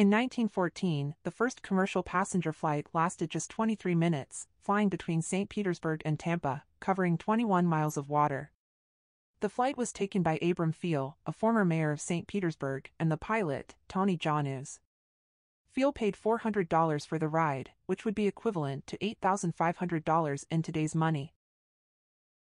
In 1914, the first commercial passenger flight lasted just 23 minutes, flying between St. Petersburg and Tampa, covering 21 miles of water. The flight was taken by Abram Pheil, a former mayor of St. Petersburg, and the pilot, Tony Jannus. Pheil paid $400 for the ride, which would be equivalent to $8,500 in today's money.